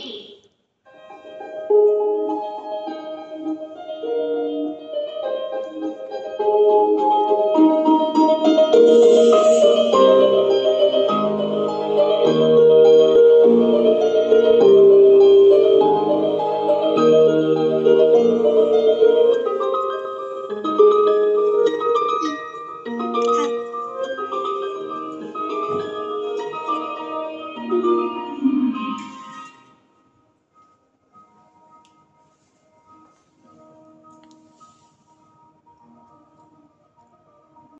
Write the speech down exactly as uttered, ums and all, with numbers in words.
sheep.